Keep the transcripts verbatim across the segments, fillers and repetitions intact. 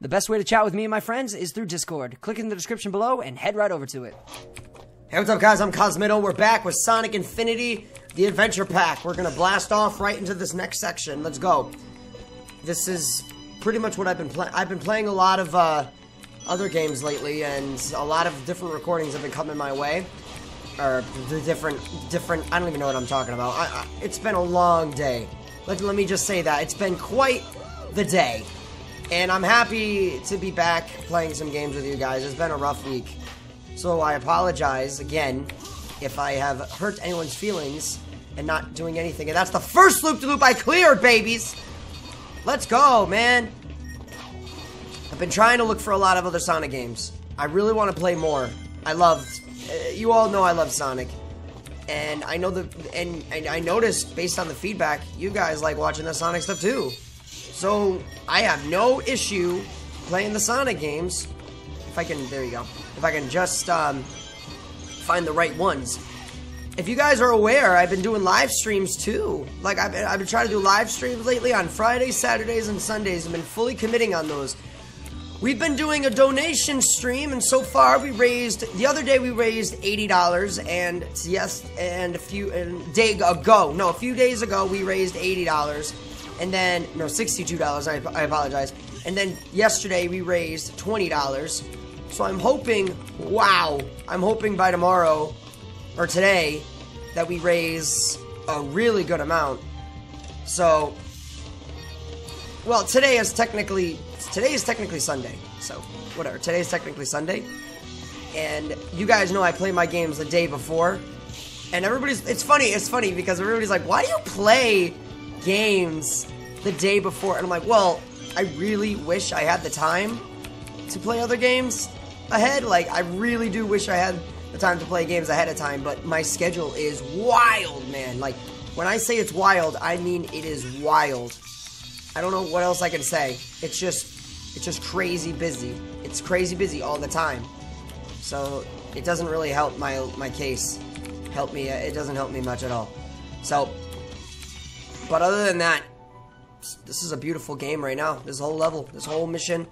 The best way to chat with me and my friends is through Discord. Click in the description below and head right over to it. Hey, what's up guys? I'm Cosmitto. We're back with Sonic Infinity The Adventure Pack. We're gonna blast off right into this next section. Let's go. This is pretty much what I've been playing. I've been playing a lot of uh, other games lately, and a lot of different recordings have been coming my way. Or the different, different, I don't even know what I'm talking about. I, I, it's been a long day. Let, let me just say that. It's been quite the day. And I'm happy to be back playing some games with you guys. It's been a rough week. So I apologize again if I have hurt anyone's feelings and not doing anything. And that's the first loop-de-loop I cleared, babies! Let's go, man! I've been trying to look for a lot of other Sonic games. I really want to play more. I love... Uh, you all know I love Sonic. And I know the... And, and I noticed, based on the feedback, you guys like watching the Sonic stuff too. So, I have no issue playing the Sonic games. If I can, there you go. If I can just um, find the right ones. If you guys are aware, I've been doing live streams too. Like, I've been, I've been trying to do live streams lately on Fridays, Saturdays, and Sundays. I've been fully committing on those. We've been doing a donation stream, and so far we raised, the other day we raised eighty dollars, and yes, and a few, and a day ago, no, a few days ago we raised eighty dollars. And then, no, sixty-two dollars, I, I apologize. And then yesterday we raised twenty dollars. So I'm hoping, wow, I'm hoping by tomorrow, or today, that we raise a really good amount. So, well, today is technically, today is technically Sunday. So, whatever, today is technically Sunday. And you guys know I play my games the day before. And everybody's, it's funny, it's funny, because everybody's like, why do you play games the day before? And I'm like, well, I really wish I had the time to play other games ahead. Like, I really do wish I had the time to play games ahead of time, but my schedule is wild, man. Like, when I say it's wild, I mean it is wild. I don't know what else I can say. It's just, it's just crazy busy. It's crazy busy all the time. So it doesn't really help my my case. Help me. It doesn't help me much at all. So. But other than that, this is a beautiful game right now. This whole level, this whole mission.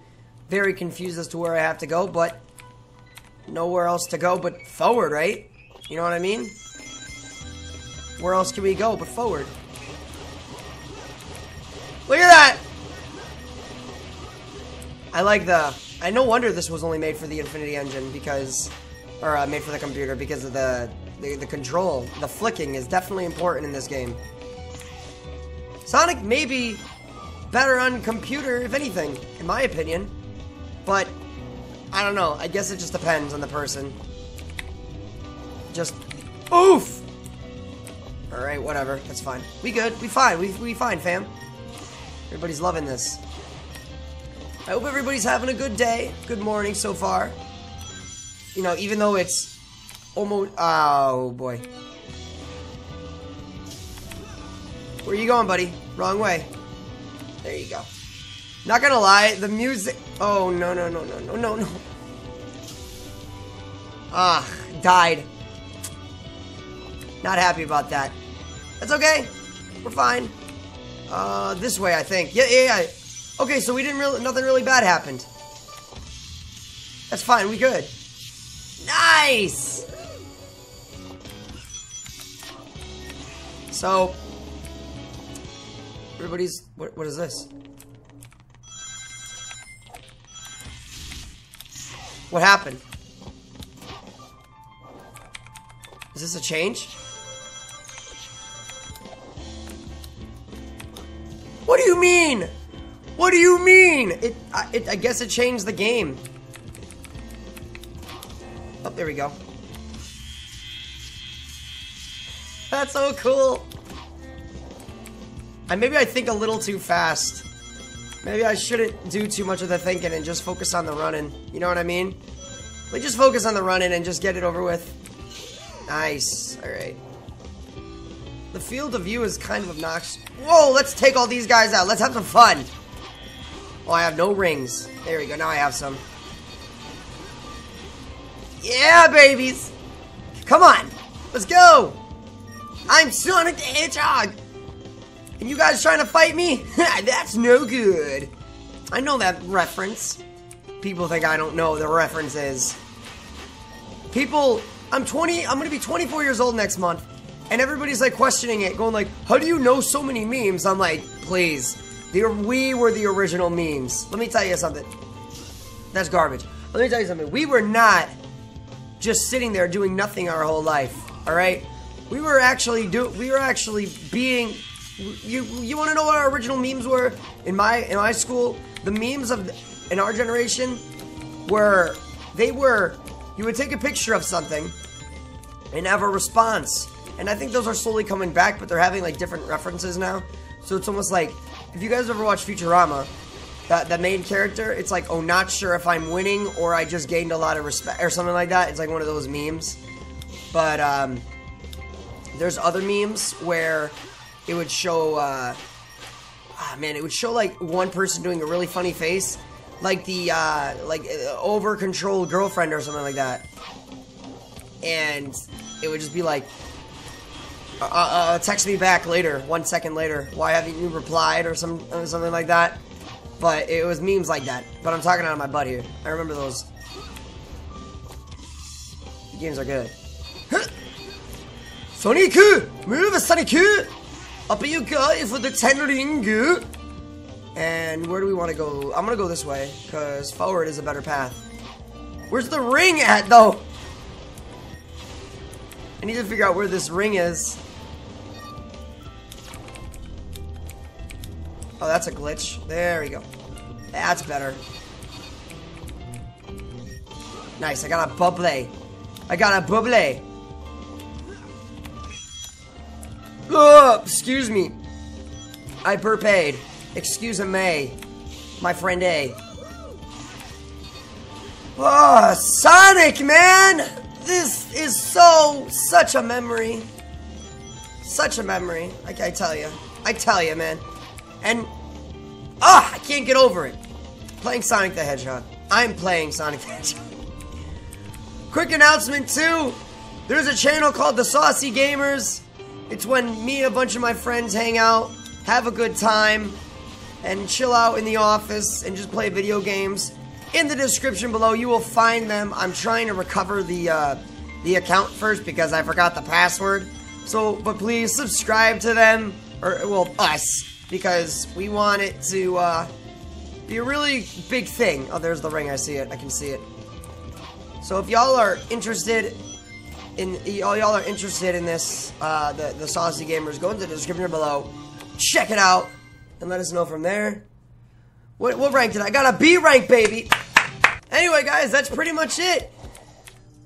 Very confused as to where I have to go, but nowhere else to go but forward, right? You know what I mean? Where else can we go but forward? Look at that! I like the... I no wonder this was only made for the Infinity Engine because... Or uh, made for the computer because of the, the, the control. The flicking is definitely important in this game. Sonic may be better on computer, if anything, in my opinion. But, I don't know. I guess it just depends on the person. Just, oof! Alright, whatever. That's fine. We good. We fine. We, we fine, fam. Everybody's loving this. I hope everybody's having a good day. Good morning so far. You know, even though it's almost... Oh, boy. Where you going, buddy? Wrong way. There you go. Not gonna lie, the music... Oh, no, no, no, no, no, no, no. Ah, died. Not happy about that. That's okay. We're fine. Uh, this way, I think. Yeah, yeah, yeah. Okay, so we didn't really... Nothing really bad happened. That's fine, we good. Nice! So... Everybody's... What, what is this? What happened? Is this a change? What do you mean? What do you mean? It I, it... I guess it changed the game. Oh, there we go. That's so cool. And maybe I think a little too fast. Maybe I shouldn't do too much of the thinking and just focus on the running. You know what I mean? Like, just focus on the running and just get it over with. Nice. Alright. The field of view is kind of obnoxious. Whoa, let's take all these guys out. Let's have some fun. Oh, I have no rings. There we go. Now I have some. Yeah, babies. Come on. Let's go. I'm Sonic the Hedgehog. And you guys trying to fight me? That's no good. I know that reference. People think I don't know the references. People, I'm twenty, I'm gonna be twenty-four years old next month, and everybody's like questioning it, going like, how do you know so many memes? I'm like, please, the, we were the original memes. Let me tell you something. That's garbage. Let me tell you something. We were not just sitting there doing nothing our whole life, all right? We were actually do, we were actually being, you, you wanna know what our original memes were? In my, in my school, the memes of, in our generation, were, they were, you would take a picture of something and have a response. And I think those are slowly coming back, but they're having like different references now. So it's almost like, if you guys ever watch Futurama, that the main character, it's like, oh, not sure if I'm winning or I just gained a lot of respect or something like that. It's like one of those memes. But um, there's other memes where it would show, uh, oh, man, it would show like one person doing a really funny face, like the uh, like uh, over-controlled girlfriend or something like that, and it would just be like, uh, uh, text me back later, one second later. Why haven't you replied or some or something like that? But it was memes like that. But I'm talking out of my butt here. I remember those. The games are good. Sonic, move, Sonic! Up you go for the ten ring. And where do we want to go? I'm gonna go this way because forward is a better path. Where's the ring at though? I need to figure out where this ring is. Oh, that's a glitch. There we go. That's better. Nice, I got a bubbly. I got a bubbly. Oh, excuse me. I burped. Excuse me, my friend A. Oh, Sonic, man! This is so, such a memory. Such a memory. I, I tell you. I tell you, man. And, ah, oh, I can't get over it. Playing Sonic the Hedgehog. I'm playing Sonic the Hedgehog. Quick announcement, too. There's a channel called the Saucy Gamers. It's when me and a bunch of my friends hang out, have a good time, and chill out in the office and just play video games. In the description below, you will find them. I'm trying to recover the, uh, the account first because I forgot the password. So, but please subscribe to them, or, well, us. Because we want it to uh, be a really big thing. Oh, there's the ring. I see it. I can see it. So if y'all are interested in y'all y'all are interested in this, uh, the the Saucy Gamers, go into the description below, check it out, and let us know from there. What what rank did I? I got a B rank, baby. Anyway, guys, that's pretty much it.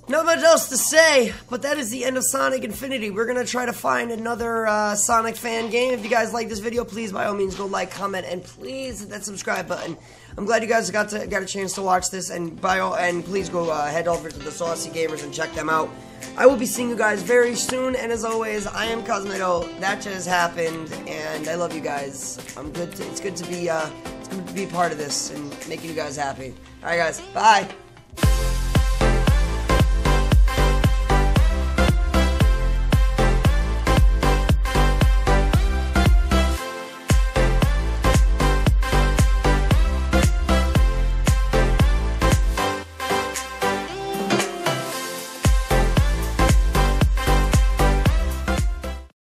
Not much else to say, but that is the end of Sonic Infinity. We're going to try to find another uh, Sonic fan game. If you guys like this video, please, by all means, go like, comment, and please hit that subscribe button. I'm glad you guys got to, got a chance to watch this, and by all, and please go uh, head over to the Saucy Gamers and check them out. I will be seeing you guys very soon, and as always, I am Cosmitto. That just happened, and I love you guys. I'm good. To, it's good to be uh, it's good to be part of this and making you guys happy. All right, guys. Bye.